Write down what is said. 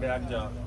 Back job.